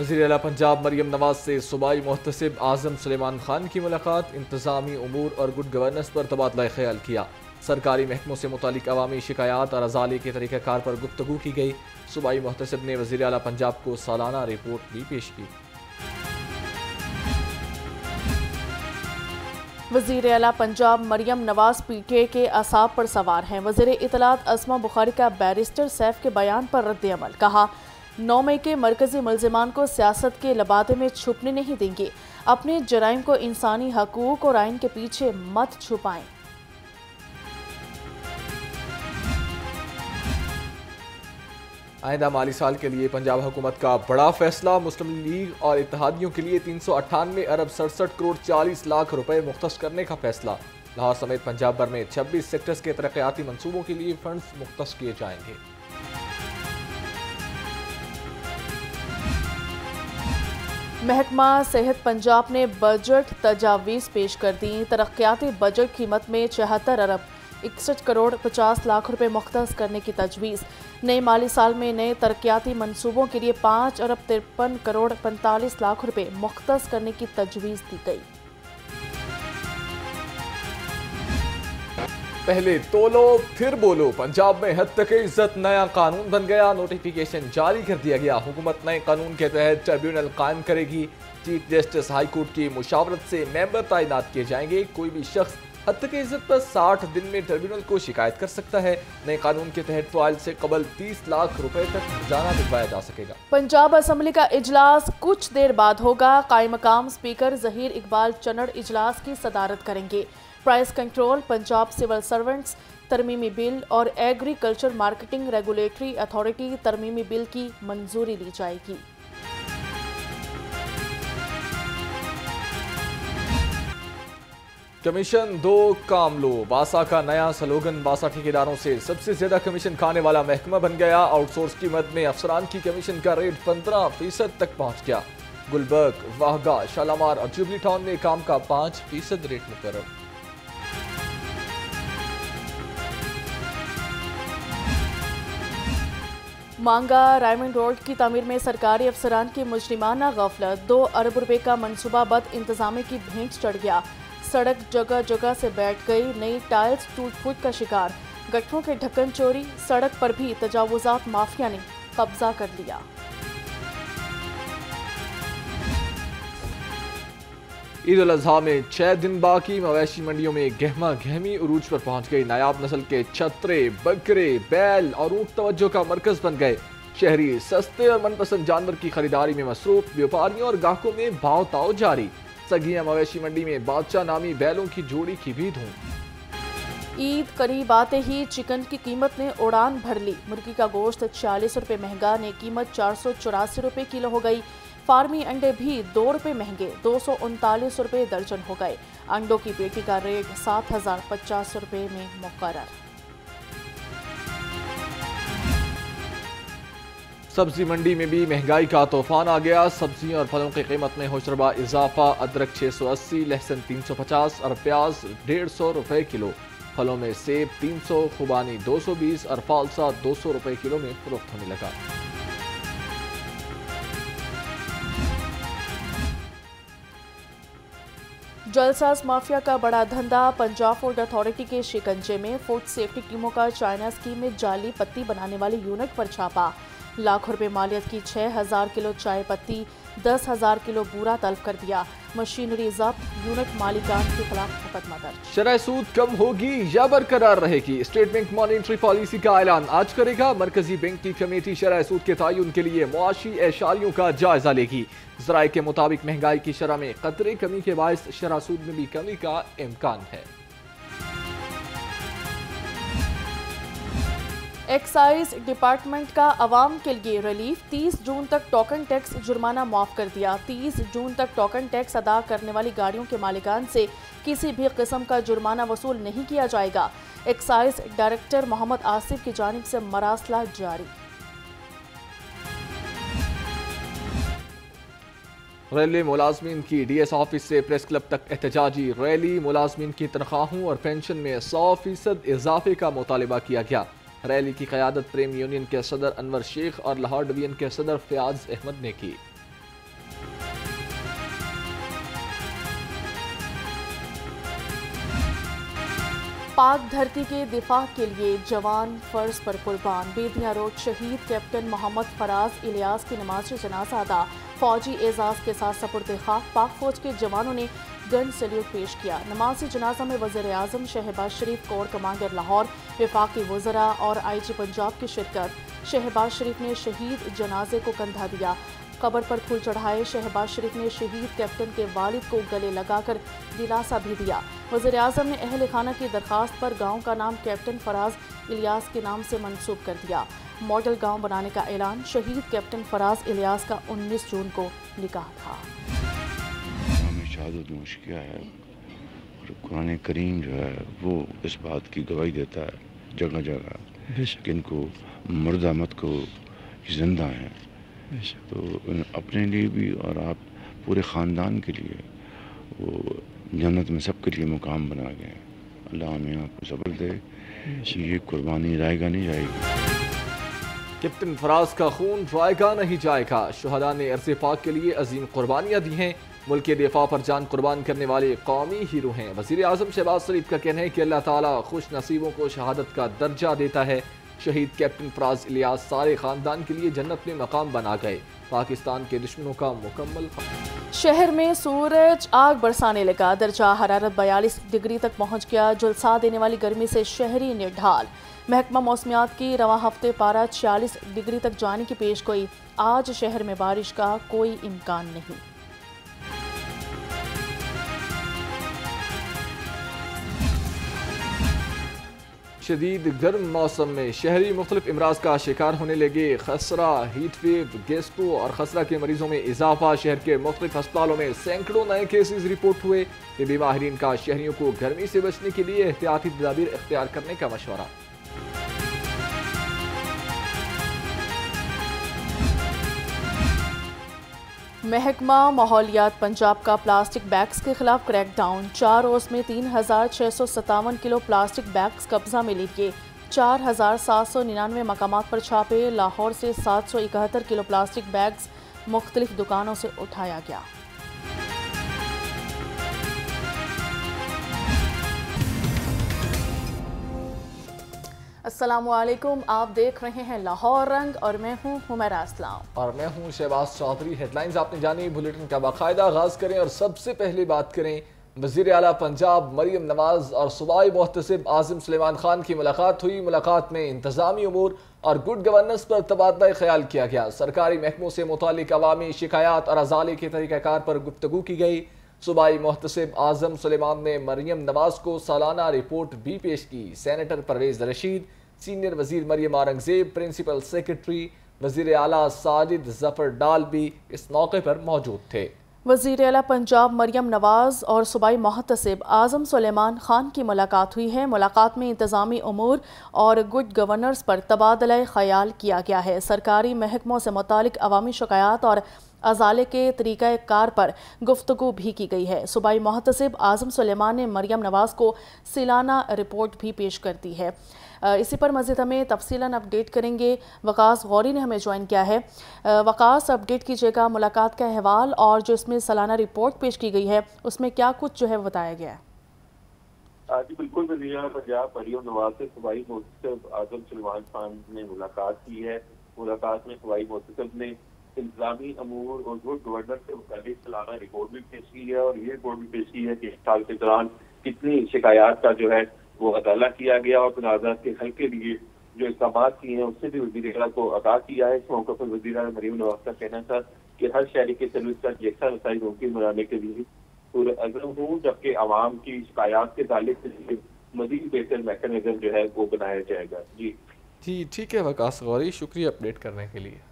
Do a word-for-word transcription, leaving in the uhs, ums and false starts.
वज़ीर आला पंजाब मरियम नवाज से सूबाई मुहतसिब आज़म सुलेमान खान की मुलाकात, इंतज़ामी अमूर और गुड गवर्नेंस पर तबादला ख्याल किया। सरकारी महकमों से मुतालिक अवामी शिकायात और अजाले के तरीक़ाकार पर गुफ्तगू की गई। सूबाई मुहतसिब ने वज़ीर आला पंजाब को सालाना रिपोर्ट भी पेश की। वज़ीर आला Punjab Maryam Nawaz P T A के असाब पर सवार हैं। वज़ीर इतलात अस्मा बुखारी का बैरिस्टर सैफ के बयान पर रद्दअमल, कहा नौ मई के मरकजी मुलजमान को सियासत के लबादे में छुपने नहीं देंगे, अपने जराइम को इंसानी हकूक़ और आइन के पीछे मत छुपाएं। आइंदा माली साल के लिए पंजाब हुकूमत का बड़ा फैसला, मुस्लिम लीग और इत्तहादियों के लिए तीन सौ अट्ठानवे अरब सड़सठ करोड़ चालीस लाख रुपए मुख्तस करने का फैसला। लाहौर समेत पंजाब भर में छब्बीस सेक्टर्स के तरक्याती मनसूबों के लिए फंड्स मुख्तस किए जाएंगे। महकमा सेहत पंजाब ने बजट तजावीज़ पेश कर दी। तरक्याती बजट कीमत में चौहत्तर अरब इकसठ करोड़ पचास लाख रुपए मुख्तस करने की तजवीज़। नए माली साल में नए तरक्याती मनसूबों के लिए पाँच अरब तिरपन करोड़ पैंतालीस लाख रुपए मुख्तस करने की तजवीज़ दी गई। पहले तोलो फिर बोलो, पंजाब में हद तक इज्जत नया कानून बन गया। नोटिफिकेशन जारी कर दिया गया। हुकूमत नए कानून के तहत ट्रिब्यूनल कायम करेगी। चीफ जस्टिस हाई कोर्ट की मुशावरत से मेंबर तैनात किए जाएंगे। कोई भी शख्स हद तक इज्जत पर साठ दिन में ट्रिब्यूनल को शिकायत कर सकता है। नए कानून के तहत ट्रायल से कबल तीस लाख रुपए तक हर्जाना दिलवाया जा सकेगा। पंजाब असम्बली का इजलास कुछ देर बाद होगा। कायम मकाम स्पीकर जहीर इकबाल चौधरी इजलास की सदारत करेंगे। Price control, Punjab civil servants तरमीमी बिल और एग्रीकल्चर मार्केटिंग रेगुलेटरी अथॉरिटी तरमीमी बिल की मंजूरी ली जाएगी। कमीशन दो काम लो, बासा का नया स्लोगन। बासा ठेकेदारों से सबसे ज्यादा कमीशन खाने वाला महकमा बन गया। आउटसोर्स की मद में अफसरान की कमीशन का रेट पंद्रह फीसद तक पहुंच गया। गुलबर्ग, वाहगा, शालामार और जुबली टाउन में काम का पाँच फीसद रेट मुकर्रर। मांगा डायमंड रोड की तामीर में सरकारी अफसरान की मुजरिमाना गफलत, दो अरब रुपए का मनसूबा बद इंतजामे की भेंट चढ़ गया। सड़क जगह जगह से बैठ गई। नई टाइल्स टूट फूट का शिकार, गट्ठों के ढक्कन चोरी। सड़क पर भी तजावुजात माफिया ने कब्जा कर लिया। ईद उल अजहा में छह दिन बाकी, मवेशी मंडियों में गहमा गहमी उरूज पर पहुंच गई। नायाब नस्ल के छतरे, बकरे, बैल और ऊँट तवज्जो का मरकज बन गए। शहरी सस्ते और मनपसंद जानवर की खरीदारी में मसरूफ, व्यापारियों और ग्राहकों में भाव ताव जारी। सगिया मवेशी मंडी में बादशाह नामी बैलों की जोड़ी की भी धूम। ईद करीब आते ही चिकन की कीमत ने उड़ान भर ली। मुर्गी का गोश्त छियालीस रुपये महंगा, ने कीमत चार सौ चौरासी रुपये किलो हो गई। फार्मी अंडे भी दो रुपये महंगे, दो सौ उनतालीस रुपये दर्जन हो गए। अंडों की पेटी का रेट सात हजार पचास रुपये में मुकर्रर। सब्जी मंडी में भी महंगाई का तूफान आ गया। सब्जियों और फलों की कीमत में होशरबा इजाफा। अदरक छः सौ अस्सी, लहसुन तीन सौ पचास और प्याज डेढ़ सौ रुपये किलो। फलों में सेब तीन सौ, खुबानी दो सौ बीस और फालसा दो सौ रुपये किलो में फरोख्त होने लगा। जलसाज माफिया का बड़ा धंधा, पंजाब फूड अथॉरिटी के शिकंजे में। फूड सेफ्टी टीमों का चाइना स्कीम में जाली पत्ती बनाने वाले यूनिट पर छापा। लाखों रुपए मालियत की छह हज़ार किलो चाय पत्ती, दस हज़ार किलो बूरा तलब कर दिया। मशीनरी जब्त, यूनिट मालिकान के खिलाफ मुकदमा दर्ज। शरह सूद कम होगी या बरकरार रहेगी, स्टेट बैंक मॉनेटरी पॉलिसी का ऐलान आज करेगा। मरकजी बैंक की कमेटी शरह सूद के तयन के लिए मुआशी एशारियों का जायजा लेगी। जराये के मुताबिक महंगाई की शरह में कतरे कमी के बायस शरह सूद में भी कमी का इम्कान है। एक्साइज डिपार्टमेंट का आवाम के लिए रिलीफ, तीस जून तक टोकन टैक्स जुर्माना माफ़ कर दिया। तीस जून तक टोकन टैक्स अदा करने वाली गाड़ियों के मालिकान से किसी भी किस्म का जुर्माना वसूल नहीं किया जाएगा। एक्साइज डायरेक्टर मोहम्मद आसिफ की जानिब से मरासला जारी। रेलवे मुलाजमीन की डीएस ऑफिस से प्रेस क्लब तक एहतजाजी रैली। मुलाजमीन की तनख्वाहों और पेंशन में सौ फीसद इजाफे का मुतालबा किया गया। रैली की क़यादत प्रेम यूनियन के सदर अनवर शेख और लाहौर डिवीजन के सदर फ़ियाज़ अहमद ने की। पाक धरती के दिफा के लिए जवान फर्ज पर कुर्बान। बेदिया रोड शहीद कैप्टन मोहम्मद फराज इलियास की नमाज जनाजा अदा फौजी एजाज के साथ सपुर्द खाक। पाक फौज के जवानों ने गन सैल्यूट पेश किया। नमाज जनाजा में वज़ीर आज़म शहबाज शरीफ, कोर कमांडर लाहौर, वफाकी वज़रा और आई जी पंजाब की शिरकत। शहबाज शरीफ ने शहीद जनाजे को कंधा दिया, कबर पर फूल चढ़ाए। शहबाज शरीफ ने शहीद कैप्टन के वालिद को गले लगाकर दिलासा भी दिया। वज़ीर आज़म ने अहल खाना की दरख्वास्त पर गाँव का नाम कैप्टन फराज इलियास के नाम से मनसूब कर दिया। मॉडल गाँव बनाने का ऐलान। शहीद कैप्टन फराज इलियास का उन्नीस जून को निकाह था। शहादत नोश किया है और कुरान करीम जो है वो इस बात की गवाही देता है जगह जगह कि इनको मुर्दा मत को जिंदा हैं। तो अपने लिए भी और आप पूरे ख़ानदान के लिए वो जन्नत में सबके लिए मुकाम बना गए हैं। अल्लाह हमें आपको सब्र दे, ये कुर्बानी जाएगा नहीं जाएगी। कैप्टन फराज का खून जाएगा नहीं जाएगा। शहदा ने अर्ज़ पाक के लिए अजीम कुर्बानियाँ दी हैं। मुल्क के दिफा पर जान कुर्बान करने वाले कौमी हीरो हैं। वज़ीर आज़म शहबाज शरीफ का कहना है कि अल्लाह ताला खुश नसीबों को शहादत का दर्जा देता है। शहीद कैप्टन फराज इलियास सारे ख़ानदान के लिए जन्नत में मकाम बना गए। पाकिस्तान के दुश्मनों का मुकम्मल। शहर में सूरज आग बरसाने लगा। दर्जा हरारत बयालीस डिग्री तक पहुँच गया। जुलसा देने वाली गर्मी से शहरी निढाल। महकमा मौसमियात की रवा हफ्ते पारा छियालीस डिग्री तक जाने की पेश गोई। आज शहर में बारिश का कोई इम्कान नहीं। शदीद गर्म मौसम में शहरी मुख्तलिफ अमराज का शिकार होने लगे। खसरा, हीटवेव, गेस्ट्रो और खसरा के मरीजों में इजाफा। शहर के मुख्तलिफ अस्पतालों में सैकड़ों नए केसेज रिपोर्ट हुए। तबी माहरीन का शहरियों को गर्मी से बचने के लिए एहतियाती तदाबीर इख्तियार करने का मशवरा। महकमा माहौलियात पंजाब का प्लास्टिक बैग्स के खिलाफ क्रैकडाउन। चार रोज में तीन हजार छः सौ सतावन किलो प्लास्टिक बैग्स कब्जा में लेके चार हजार सात सौ निन्यानवे मकामात पर छापे। लाहौर से सात सौ इकहत्तर किलो प्लास्टिक बैग्स मुख्तलिफ दुकानों से उठाया गया। अस्सलामुअलैकुम, आप देख रहे हैं लाहौर रंग और मैं हूँ हुमैरा असलाम और मैं हूँ शहबाज चौधरी। हेडलाइंस आपने जानी, बुलेटिन का बाकायदा आगाज़ करें और सबसे पहले बात करें वज़ीर आला पंजाब मरियम नवाज और सूबाई मुहतसिब आज़म सुलेमान खान की मुलाकात हुई। मुलाकात में इंतजामी अमूर और गुड गवर्नेंस पर तबादला ख्याल किया गया। सरकारी महकमों से मुतालिक अवामी शिकायात और अजाले के तरीक़ाकार पर गुफ्तगू की गई। सूबाई मुहतसिब आज़म सुलेमान ने मरियम नवाज को सालाना रिपोर्ट भी पेश की। सैनेटर परवेज़ रशीद, सीनियर वजीर मरियम औरंगजेब, प्रिंसिपल सेक्रेटरी वजीर आला साजिद जफर डाल भी इस मौके पर मौजूद थे। वजीर आला पंजाब मरियम नवाज और सूबाई मुहतसिब आज़म सुलेमान खान की मुलाकात हुई है। मुलाकात में इंतज़ामी अमूर और गुड गवर्नेंस पर तबादला ख्याल किया गया है। सरकारी महकमों से मुतालिक अवामी शिकायात और अजाले के तरीक़ कार पर गुफ्तगू भी की गई है। सूबाई मुहतसिब आज़म सुलेमान ने मरियम नवाज को सालाना रिपोर्ट भी पेश कर दी है। इसी पर मज़ीद हमें तफसीलन अपडेट करेंगे। वकास गौरी ने हमें ज्वाइन किया है। वकास, अपडेट कीजिएगा मुलाकात का अहवाल और जो इसमें सालाना रिपोर्ट पेश की गई है उसमें क्या कुछ जो है बताया गया है। जी बिल्कुल, वज़ीर पंजाब मरियम नवाज से सूबाई मुहतसिब आज़म सुलेमान खान ने मुलाकात की है। मुलाकात में सूबाई मुहतसिब ने इंतजामी अमूर और गुड गवर्नेंस से मुताबिक सालाना रिपोर्ट भी पेश की है और ये रिपोर्ट भी पेश की है कि इस साल के दौरान कितनी शिकायत का जो है वो अदाला किया गया और तनाज़ात के हल के लिए जो इकदाम किए हैं उससे भी वज़ीर आला को आगाह किया है। इस मौके पर वज़ीर आला मरियम नवाज का कहना था कि हर शहरी के सर्विस का यकसा रसाई मुमकिन बनाने के लिए पुरअज़म हूँ, जबकि आवाम की शिकायत के ताल्लुक से मज़ीद बेहतर मैकेनिज्म जो है वो बनाया जाएगा। जी जी ठीक है वकास गौरी, शुक्रिया अपडेट करने के लिए।